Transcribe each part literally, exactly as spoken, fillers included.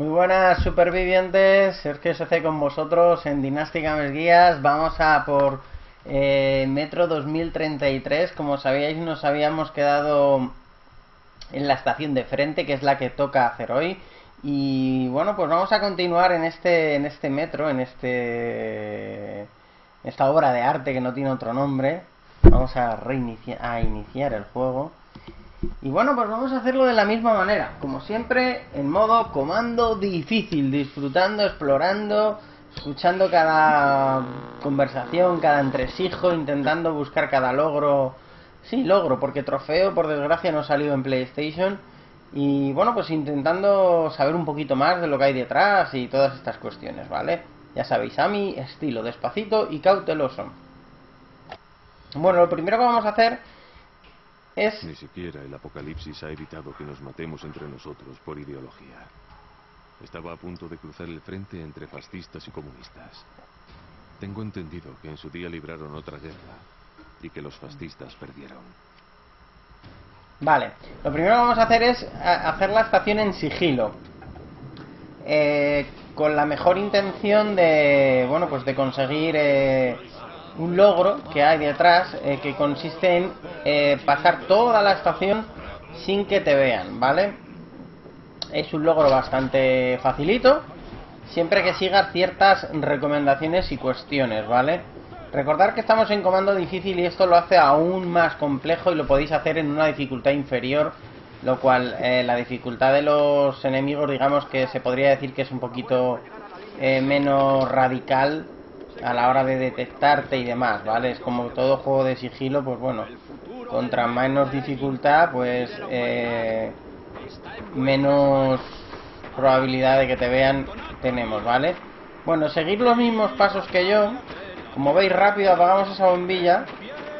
Muy buenas supervivientes, SergioSC con vosotros en Dynastygamesguías. Vamos a por eh, Metro dos mil treinta y tres. Como sabíais, nos habíamos quedado en la estación de frente, que es la que toca hacer hoy. Y bueno, pues vamos a continuar en este, en este metro, en este, esta obra de arte que no tiene otro nombre. Vamos a reiniciar, a iniciar el juego. Y bueno, pues vamos a hacerlo de la misma manera, como siempre, en modo comando difícil, disfrutando, explorando, escuchando cada conversación, cada entresijo, intentando buscar cada logro. Sí, logro, porque trofeo, por desgracia, no ha salido en PlayStation. Y bueno, pues intentando saber un poquito más de lo que hay detrás y todas estas cuestiones, ¿vale? Ya sabéis, a mi estilo, despacito y cauteloso. Bueno, lo primero que vamos a hacer... Es... Ni siquiera el apocalipsis ha evitado que nos matemos entre nosotros por ideología. Estaba a punto de cruzar el frente entre fascistas y comunistas. Tengo entendido que en su día libraron otra guerra y que los fascistas perdieron. Vale, lo primero que vamos a hacer es hacer la estación en sigilo, eh, con la mejor intención de, bueno, pues de conseguir... Eh, un logro que hay detrás, eh, que consiste en eh, pasar toda la estación sin que te vean, ¿vale? Es un logro bastante facilito, siempre que sigas ciertas recomendaciones y cuestiones, ¿vale? Recordad que estamos en comando difícil y esto lo hace aún más complejo y lo podéis hacer en una dificultad inferior, lo cual eh, la dificultad de los enemigos, digamos que se podría decir que es un poquito eh, menos radical a la hora de detectarte y demás, ¿vale? Es como todo juego de sigilo, pues bueno, contra menos dificultad, pues eh, menos probabilidad de que te vean tenemos, ¿vale? Bueno, seguir los mismos pasos que yo. Como veis, rápido apagamos esa bombilla,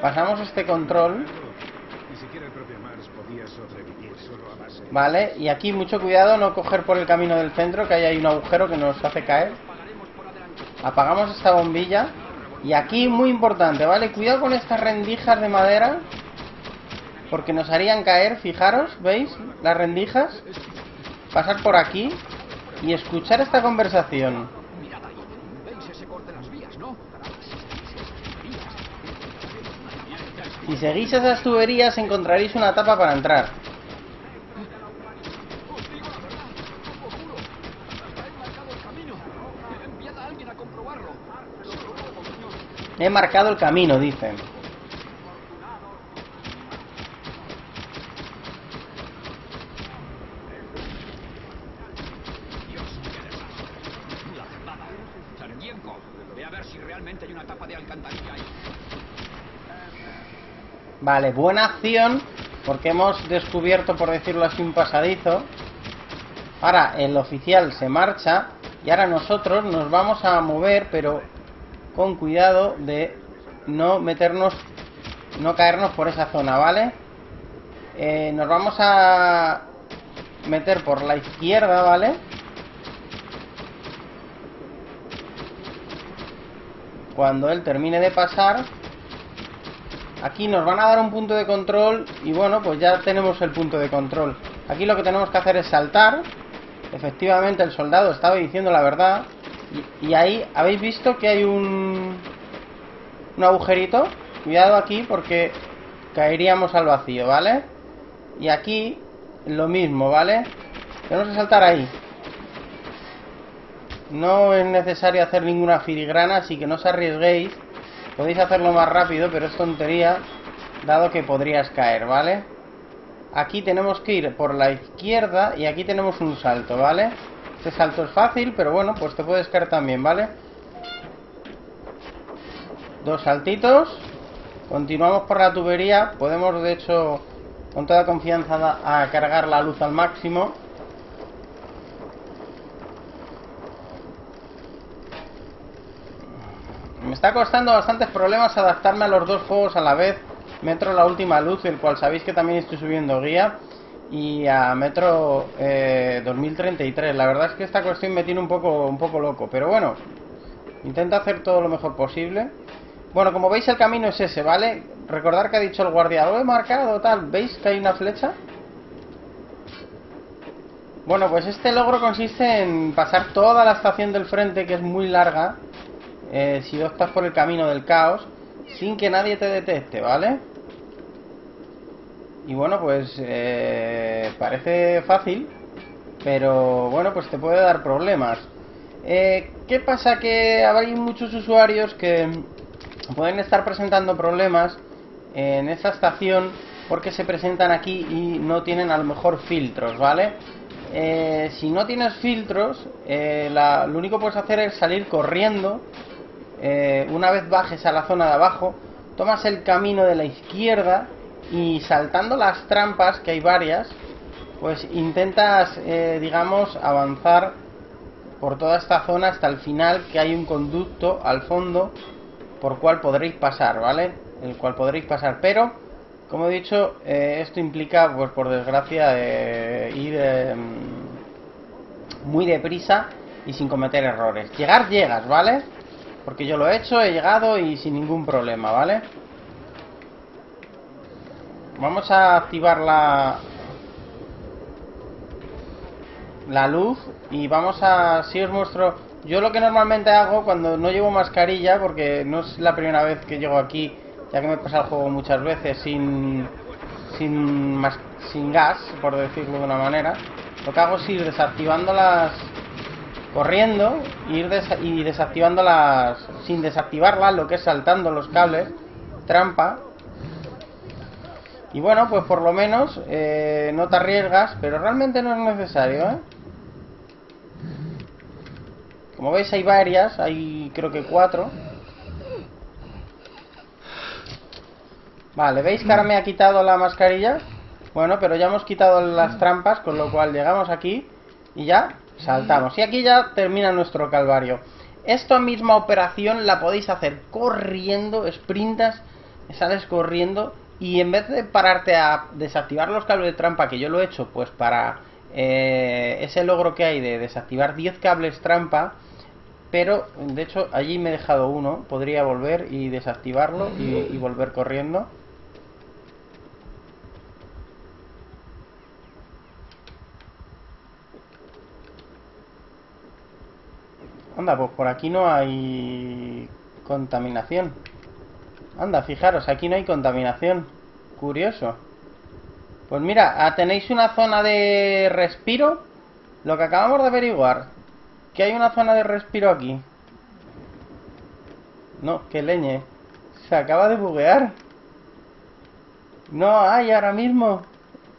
pasamos este control, ¿vale? Y aquí mucho cuidado, no coger por el camino del centro, que ahí hay un agujero que nos hace caer. Apagamos esta bombilla. Y aquí, muy importante, ¿vale? Cuidado con estas rendijas de madera, porque nos harían caer, fijaros, ¿veis? Las rendijas. Pasar por aquí y escuchar esta conversación. Si seguís esas tuberías encontraréis una tapa para entrar. He marcado el camino, dicen. Vale, buena acción, porque hemos descubierto, por decirlo así, un pasadizo. Ahora el oficial se marcha y ahora nosotros nos vamos a mover, pero con cuidado de no meternos, no caernos por esa zona, ¿vale? Eh, nos vamos a meter por la izquierda, ¿vale? Cuando él termine de pasar, aquí nos van a dar un punto de control y bueno, pues ya tenemos el punto de control. Aquí lo que tenemos que hacer es saltar. Efectivamente, el soldado estaba diciendo la verdad. Y ahí, ¿habéis visto que hay un, un agujerito? Cuidado aquí porque caeríamos al vacío, ¿vale? Y aquí, lo mismo, ¿vale? Tenemos que saltar ahí. No es necesario hacer ninguna filigrana, así que no os arriesguéis. Podéis hacerlo más rápido, pero es tontería, dado que podrías caer, ¿vale? Aquí tenemos que ir por la izquierda y aquí tenemos un salto, ¿vale? Este salto es fácil, pero bueno, pues te puedes caer también, ¿vale? Dos saltitos. Continuamos por la tubería. Podemos, de hecho, con toda confianza a cargar la luz al máximo. Me está costando bastantes problemas adaptarme a los dos juegos a la vez. Metro la última luz, el cual sabéis que también estoy subiendo guía, y a Metro eh, dos mil treinta y tres. La verdad es que esta cuestión me tiene un poco un poco loco, pero bueno, intento hacer todo lo mejor posible. Bueno, como veis el camino es ese, ¿vale? Recordad que ha dicho el guardia, lo he marcado, tal. ¿Veis que hay una flecha? Bueno, pues este logro consiste en pasar toda la estación del frente, que es muy larga, eh, si optas por el camino del caos, sin que nadie te detecte, ¿vale? Y bueno, pues eh, parece fácil, pero bueno, pues te puede dar problemas. Eh, ¿Qué pasa? Que hay muchos usuarios que pueden estar presentando problemas en esta estación porque se presentan aquí y no tienen a lo mejor filtros, ¿vale? Eh, si no tienes filtros, eh, la, lo único que puedes hacer es salir corriendo. Eh, una vez bajes a la zona de abajo, tomas el camino de la izquierda y saltando las trampas, que hay varias, pues intentas, eh, digamos, avanzar por toda esta zona hasta el final, que hay un conducto al fondo por cual podréis pasar, ¿vale? El cual podréis pasar, pero como he dicho, eh, esto implica, pues por desgracia, eh, ir eh, muy deprisa y sin cometer errores. Llegar, llegas, ¿vale? Porque yo lo he hecho, he llegado y sin ningún problema, ¿vale? Vamos a activar la... la luz y vamos a... si os muestro... yo lo que normalmente hago cuando no llevo mascarilla, porque no es la primera vez que llego aquí, ya que me he pasado el juego muchas veces sin... sin, mas... sin gas, por decirlo de una manera, lo que hago es ir desactivando las... corriendo ir des... y desactivando las... sin desactivarlas, lo que es saltando los cables trampa. Y bueno, pues por lo menos eh, no te arriesgas, pero realmente no es necesario, ¿eh? Como veis hay varias, hay creo que cuatro. Vale, ¿veis que ahora me ha quitado la mascarilla? Bueno, pero ya hemos quitado las trampas, con lo cual llegamos aquí y ya saltamos. Y aquí ya termina nuestro calvario. Esta misma operación la podéis hacer corriendo, sprintas, sales corriendo... y en vez de pararte a desactivar los cables de trampa, que yo lo he hecho pues para eh, ese logro que hay de desactivar diez cables trampa, pero de hecho allí me he dejado uno, podría volver y desactivarlo y, y volver corriendo. Anda, pues por aquí no hay contaminación. Anda, fijaros, aquí no hay contaminación. Curioso. Pues mira, tenéis una zona de respiro. Lo que acabamos de averiguar, que hay una zona de respiro aquí. No, que leñe. Se acaba de buguear. No hay ahora mismo.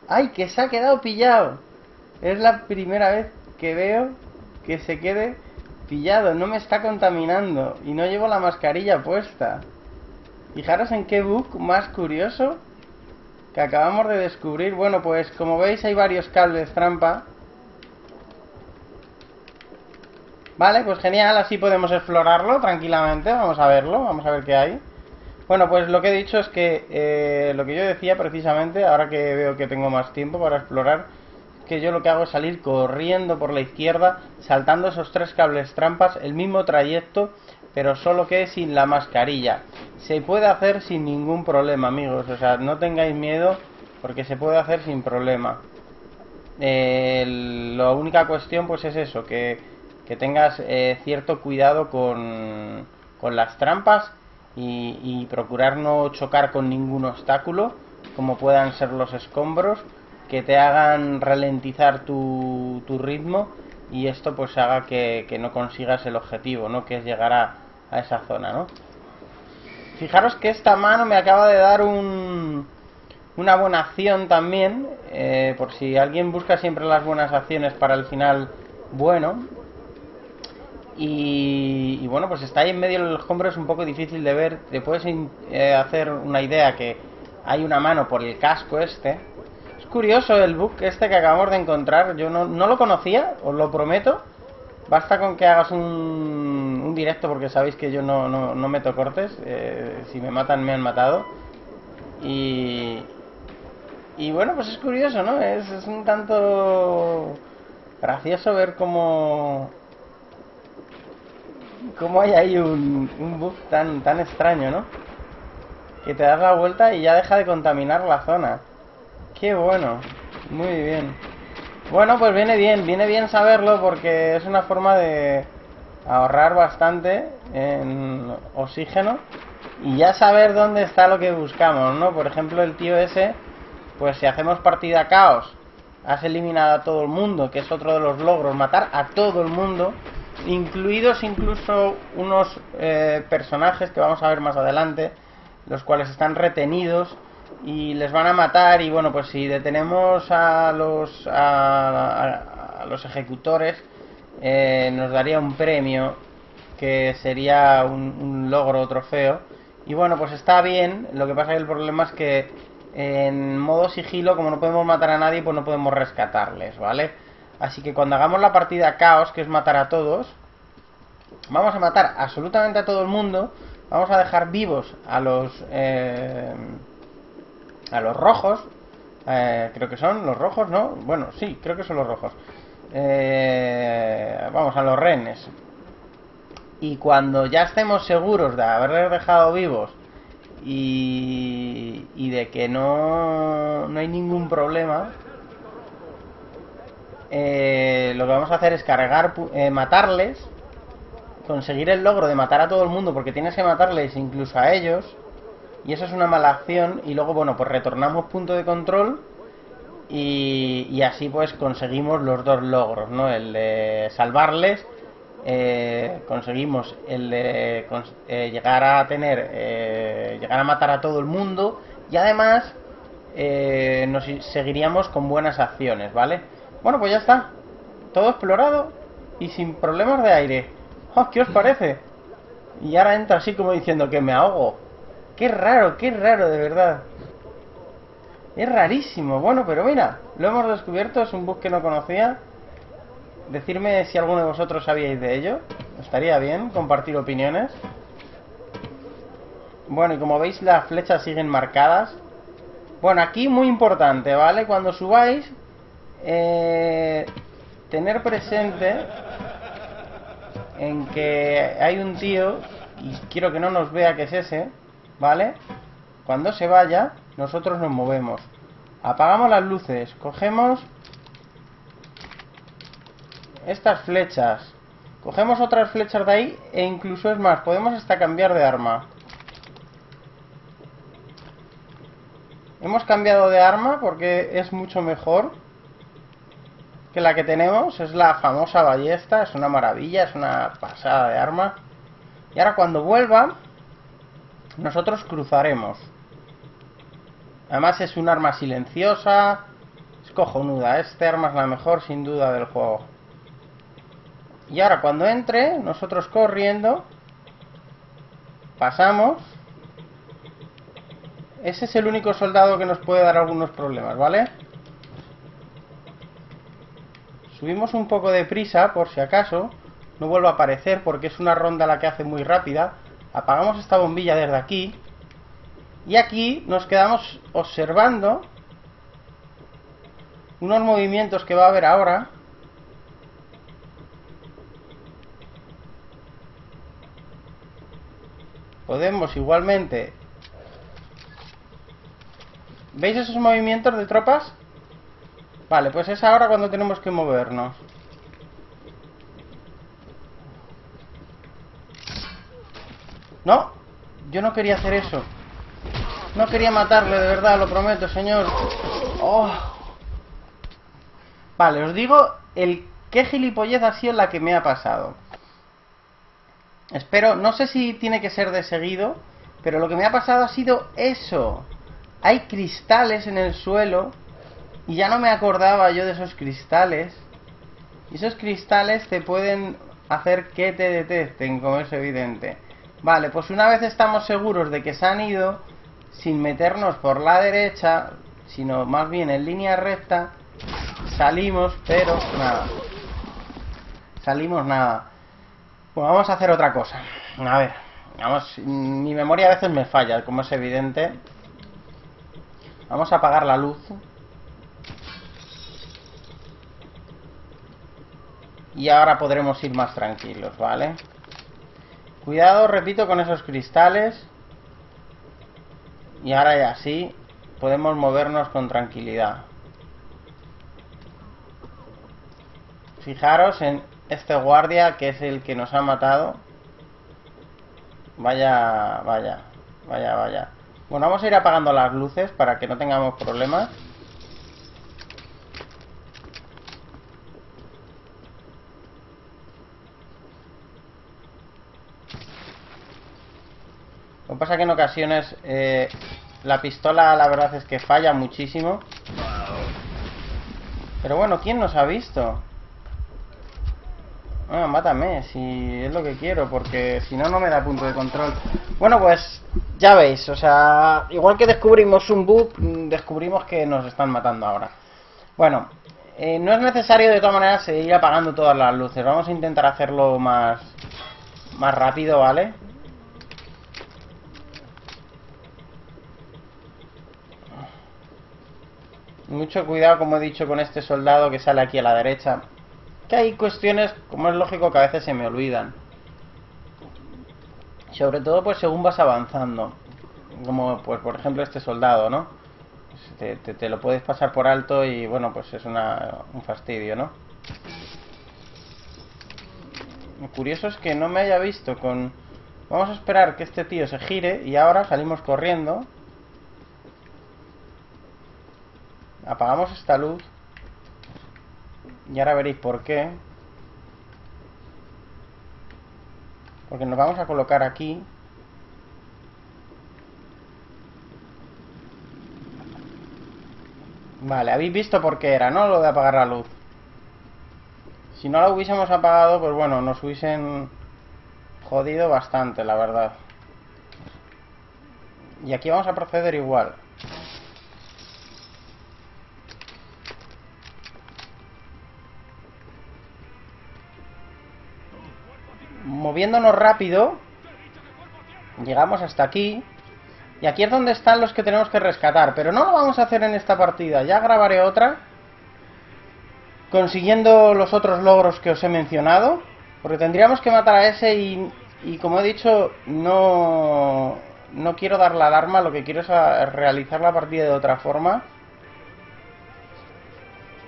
¡Ay, que se ha quedado pillado! Es la primera vez que veo que se quede pillado. No me está contaminando. Y no llevo la mascarilla puesta. Fijaros en qué bug más curioso que acabamos de descubrir. Bueno, pues como veis hay varios cables trampa. Vale, pues genial, así podemos explorarlo tranquilamente. Vamos a verlo, vamos a ver qué hay. Bueno, pues lo que he dicho es que eh, lo que yo decía precisamente, ahora que veo que tengo más tiempo para explorar, que yo lo que hago es salir corriendo por la izquierda, saltando esos tres cables trampas, el mismo trayecto, pero solo que sin la mascarilla. Se puede hacer sin ningún problema, amigos. O sea, no tengáis miedo, porque se puede hacer sin problema. Eh, la única cuestión pues es eso, que, que tengas eh, cierto cuidado con, con las trampas y, y procurar no chocar con ningún obstáculo, como puedan ser los escombros, que te hagan ralentizar tu, tu ritmo, y esto pues haga que, que no consigas el objetivo, ¿no? Que es llegar a, a esa zona, ¿no? Fijaros que esta mano me acaba de dar un, una buena acción también, eh, por si alguien busca siempre las buenas acciones para el final bueno. Y, y bueno, pues está ahí en medio de los escombros, es un poco difícil de ver. Te puedes eh, hacer una idea que hay una mano por el casco este. Es curioso el bug este que acabamos de encontrar. Yo no, no lo conocía, os lo prometo. Basta con que hagas un, un directo, porque sabéis que yo no, no, no meto cortes. Eh, si me matan, me han matado. Y, y bueno, pues es curioso, ¿no? Es, es un tanto gracioso ver cómo, cómo hay ahí un, un bug tan, tan extraño, ¿no? Que te das la vuelta y ya deja de contaminar la zona. ¡Qué bueno! Muy bien. Bueno, pues viene bien, viene bien saberlo porque es una forma de ahorrar bastante en oxígeno y ya saber dónde está lo que buscamos, ¿no? Por ejemplo, el tío ese, pues si hacemos partida caos, has eliminado a todo el mundo, que es otro de los logros, matar a todo el mundo, incluidos incluso unos eh, personajes que vamos a ver más adelante, los cuales están retenidos y les van a matar. Y bueno, pues si detenemos a los a, a, a los ejecutores, eh, nos daría un premio que sería un, un logro o trofeo. Y bueno, pues está bien. Lo que pasa es que el problema es que en modo sigilo, como no podemos matar a nadie, pues no podemos rescatarles, ¿vale? Así que cuando hagamos la partida caos, que es matar a todos, vamos a matar absolutamente a todo el mundo. Vamos a dejar vivos a los eh, a los rojos, eh, creo que son los rojos, ¿no? Bueno, sí, creo que son los rojos. Eh, vamos, a los rehenes. Y cuando ya estemos seguros de haberles dejado vivos y, y de que no, no hay ningún problema, eh, lo que vamos a hacer es cargar, eh, matarles, conseguir el logro de matar a todo el mundo, porque tienes que matarles incluso a ellos, y eso es una mala acción. Y luego, bueno, pues retornamos punto de control y, y así pues conseguimos los dos logros, ¿no? El de salvarles, eh, conseguimos el de cons eh, llegar a tener, eh, llegar a matar a todo el mundo, y además eh, nos seguiríamos con buenas acciones, ¿vale? Bueno, pues ya está, todo explorado y sin problemas de aire. Oh, ¿qué os parece? Y ahora entro así como diciendo que me ahogo. Qué raro, qué raro, de verdad. Es rarísimo. Bueno, pero mira, lo hemos descubierto, es un bug que no conocía. Decidme si alguno de vosotros sabíais de ello. Estaría bien compartir opiniones. Bueno, y como veis, las flechas siguen marcadas. Bueno, aquí muy importante, ¿vale? Cuando subáis, eh, tener presente en que hay un tío, y quiero que no nos vea, que es ese, ¿vale? Cuando se vaya, nosotros nos movemos. Apagamos las luces, cogemos estas flechas, cogemos otras flechas de ahí, e incluso es más, podemos hasta cambiar de arma. Hemos cambiado de arma porque es mucho mejor que la que tenemos, es la famosa ballesta, es una maravilla, es una pasada de arma. Y ahora cuando vuelva, nosotros cruzaremos. Además es un arma silenciosa, es cojonuda, este arma es la mejor sin duda del juego. Y ahora cuando entre, nosotros corriendo, pasamos. Ese es el único soldado que nos puede dar algunos problemas, ¿vale? Subimos un poco de prisa, por si acaso no vuelva a aparecer, porque es una ronda la que hace muy rápida. Apagamos esta bombilla desde aquí, y aquí nos quedamos observando unos movimientos que va a haber ahora. Podemos igualmente... ¿Veis esos movimientos de tropas? Vale, pues es ahora cuando tenemos que movernos. No, yo no quería hacer eso. No quería matarle, de verdad, lo prometo, señor. Oh. Vale, os digo el qué gilipollez ha sido la que me ha pasado. Espero, no sé si tiene que ser de seguido, pero lo que me ha pasado ha sido eso. Hay cristales en el suelo. Y ya no me acordaba yo de esos cristales. Y esos cristales te pueden hacer que te detecten, como es evidente. Vale, pues una vez estamos seguros de que se han ido, sin meternos por la derecha, sino más bien en línea recta, salimos, pero nada. Salimos nada. Pues vamos a hacer otra cosa. A ver, vamos, mi memoria a veces me falla, como es evidente. Vamos a apagar la luz. Y ahora podremos ir más tranquilos, ¿vale? Cuidado, repito, con esos cristales. Y ahora ya sí, podemos movernos con tranquilidad. Fijaros en este guardia, que es el que nos ha matado. Vaya, vaya, vaya, vaya. Bueno, vamos a ir apagando las luces para que no tengamos problemas. Lo que pasa es que en ocasiones eh, la pistola, la verdad es que falla muchísimo. Pero bueno, ¿quién nos ha visto? Ah, mátame, si es lo que quiero, porque si no, no me da punto de control. Bueno, pues ya veis, o sea, igual que descubrimos un bug, descubrimos que nos están matando ahora. Bueno, eh, no es necesario de todas maneras seguir apagando todas las luces. Vamos a intentar hacerlo más, más rápido, ¿vale? Mucho cuidado, como he dicho, con este soldado que sale aquí a la derecha. Que hay cuestiones, como es lógico, que a veces se me olvidan. Sobre todo, pues según vas avanzando. Como, pues por ejemplo, este soldado, ¿no? Te, te, te lo puedes pasar por alto y, bueno, pues es una, un fastidio, ¿no? Lo curioso es que no me haya visto con... Vamos a esperar que este tío se gire y ahora salimos corriendo. Apagamos esta luz y ahora veréis por qué. Porque nos vamos a colocar aquí. Vale, habéis visto por qué era, ¿no? Lo de apagar la luz. Si no la hubiésemos apagado, pues bueno, nos hubiesen jodido bastante, la verdad. Y aquí vamos a proceder igual. Moviéndonos rápido, llegamos hasta aquí. Y aquí es donde están los que tenemos que rescatar. Pero no lo vamos a hacer en esta partida. Ya grabaré otra, consiguiendo los otros logros que os he mencionado. Porque tendríamos que matar a ese y, y como he dicho, no, no quiero dar la alarma. Lo que quiero es a, realizar la partida de otra forma.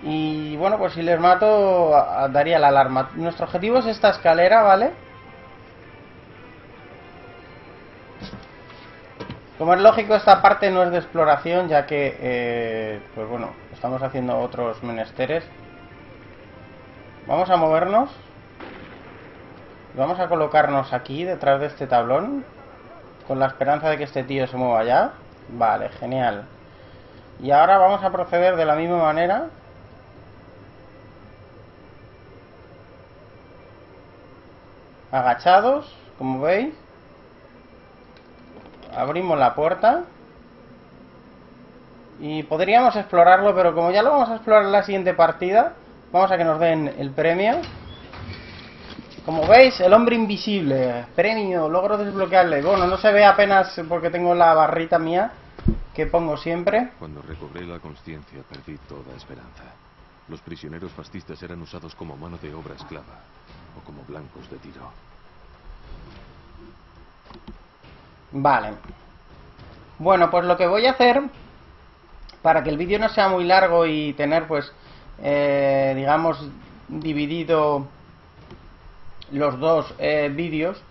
Y bueno, pues si les mato, a, a, daría la alarma. Nuestro objetivo es esta escalera, ¿vale? Como es lógico, esta parte no es de exploración, ya que, eh, pues bueno, estamos haciendo otros menesteres. Vamos a movernos. Vamos a colocarnos aquí, detrás de este tablón, con la esperanza de que este tío se mueva ya. Vale, genial. Y ahora vamos a proceder de la misma manera. Agachados, como veis. Abrimos la puerta y podríamos explorarlo, pero como ya lo vamos a explorar en la siguiente partida, vamos a que nos den el premio. Como veis, el hombre invisible, premio, logro desbloqueable. Bueno, no se ve apenas porque tengo la barrita mía que pongo siempre. Cuando recobré la conciencia perdí toda esperanza. Los prisioneros fascistas eran usados como mano de obra esclava o como blancos de tiro. Vale. Bueno, pues lo que voy a hacer, para que el vídeo no sea muy largo y tener, pues, eh, digamos, dividido los dos eh, vídeos,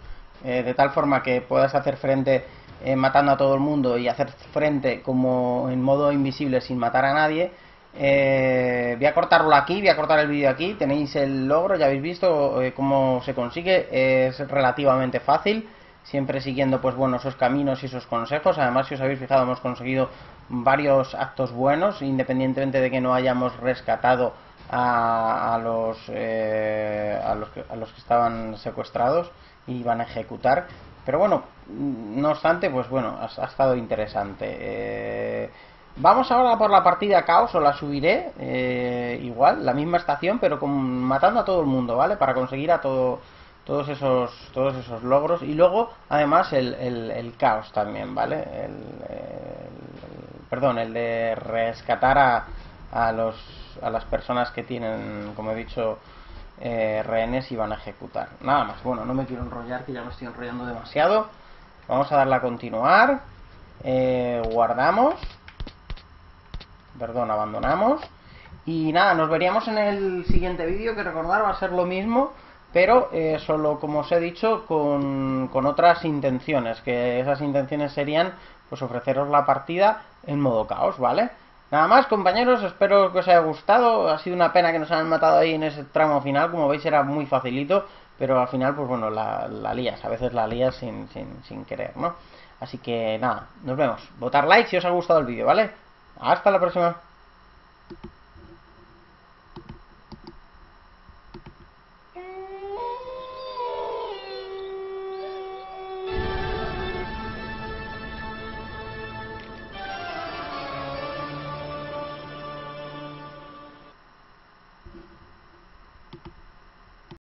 eh, de tal forma que puedas hacer frente eh, matando a todo el mundo y hacer frente como en modo invisible sin matar a nadie, eh, voy a cortarlo aquí, voy a cortar el vídeo aquí. Tenéis el logro, ya habéis visto eh, cómo se consigue, es relativamente fácil. Siempre siguiendo, pues bueno, esos caminos y esos consejos. Además, si os habéis fijado, hemos conseguido varios actos buenos, independientemente de que no hayamos rescatado a, a, los, eh, a, los, que, a los que estaban secuestrados y iban a ejecutar. Pero bueno, no obstante, pues bueno, ha, ha estado interesante. Eh, vamos ahora por la partida caos, o la subiré, eh, igual, la misma estación, pero con, matando a todo el mundo, ¿vale? Para conseguir a todo... Todos esos, todos esos logros. Y luego, además, el, el, el caos también, ¿vale? El, el, el, perdón, el de rescatar a, a, los, a las personas que tienen, como he dicho, eh, rehenes y van a ejecutar. Nada más. Bueno, no me quiero enrollar, que ya me estoy enrollando demasiado. Vamos a darle a continuar. Eh, guardamos. Perdón, abandonamos. Y nada, nos veríamos en el siguiente vídeo, que recordar va a ser lo mismo, pero eh, solo, como os he dicho, con, con otras intenciones, que esas intenciones serían pues ofreceros la partida en modo caos, ¿vale? Nada más, compañeros, espero que os haya gustado. Ha sido una pena que nos hayan matado ahí en ese tramo final, como veis era muy facilito, pero al final, pues bueno, la, la lías, a veces la lías sin, sin, sin querer, ¿no? Así que nada, nos vemos. Votar like si os ha gustado el vídeo, ¿vale? Hasta la próxima. Mm.